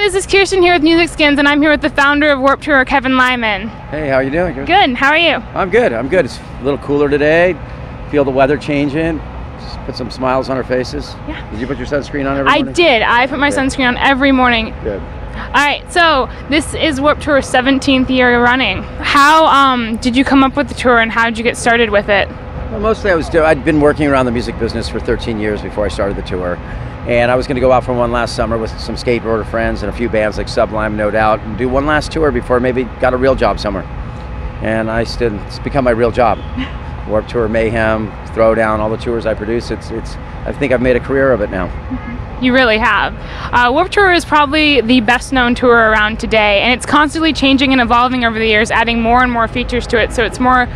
this is Kirsten here with Music Skins, and I'm here with the founder of Warped Tour, Kevin Lyman. Hey, how are you doing? Good. How are you? I'm good. I'm good. It's a little cooler today. Feel the weather changing. Just put some smiles on our faces. Yeah. Did you put your sunscreen on every morning? I did. I put my sunscreen on every morning. Good. All right. So this is Warped Tour's 17th year running. How did you come up with the tour, and how did you get started with it? Well, mostly I'd been working around the music business for 13 years before I started the tour. And I was going to go out for one last summer with some skateboarder friends and a few bands like Sublime, No Doubt, and do one last tour before maybe got a real job somewhere. And it's become my real job. Warped Tour, Mayhem, Throwdown, all the tours I produce, I think I've made a career of it now. You really have. Warped Tour is probably the best known tour around today, and it's constantly changing and evolving over the years, adding more and more features to it, so it's more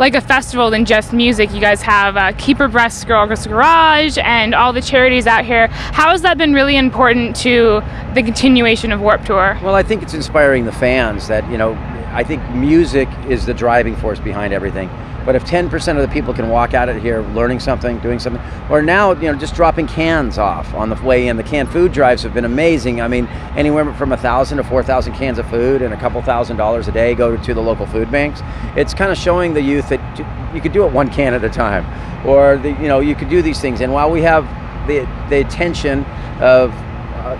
like a festival than just music. You guys have Keep Abreast, Girls Garage, and all the charities out here. How has that been really important to the continuation of Warped Tour? Well, I think it's inspiring the fans that, you know, I think music is the driving force behind everything. But if 10% of the people can walk out of here learning something, doing something, or now, you know, just dropping cans off on the way in. The canned food drives have been amazing. I mean, anywhere from 1,000 to 4,000 cans of food and a couple $1,000 a day go to the local food banks. It's kind of showing the youth that you could do it one can at a time, or you know, you could do these things. And while we have the attention of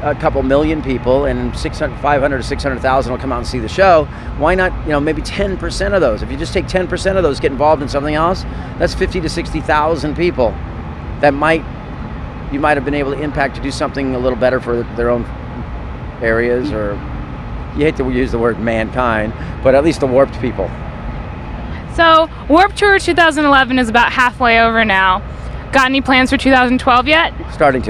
a couple million people, and 500 to 600,000 will come out and see the show, why not, you know, maybe 10% of those? If you just take 10% of those, get involved in something else, that's 50 to 60,000 people that you might have been able to impact to do something a little better for their own areas, or you hate to use the word mankind, but at least the warped people. So Warped Tour 2011 is about halfway over now. Got any plans for 2012 yet? Starting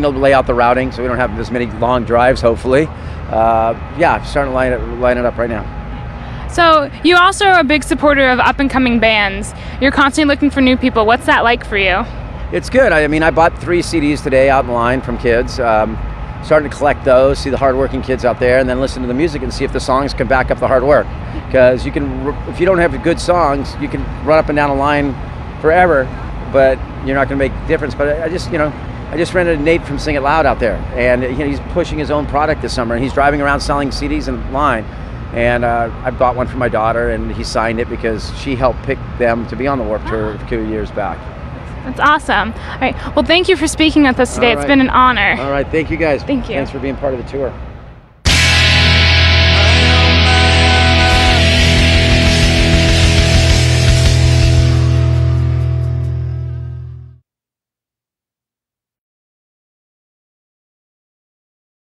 to lay out the routing, so we don't have as many long drives, hopefully. Yeah, starting to line it up right now. So you also are a big supporter of up-and-coming bands. You're constantly looking for new people. What's that like for you? It's good. I mean, I bought 3 CDs today out in line from kids. Starting to collect those, see the hard-working kids out there, and then listen to the music and see if the songs can back up the hard work. Because you can, if you don't have good songs, you can run up and down a line forever, but you're not going to make a difference. But I just rented Nate from Sing It Loud out there, and you know, he's pushing his own product this summer, and he's driving around selling CDs in line. And I bought one for my daughter, and he signed it because she helped pick them to be on the Warped Tour a few years back. That's awesome. All right, well, thank you for speaking with us today. It's been an honor. All right, thank you guys. Thank you. Thanks for being part of the tour.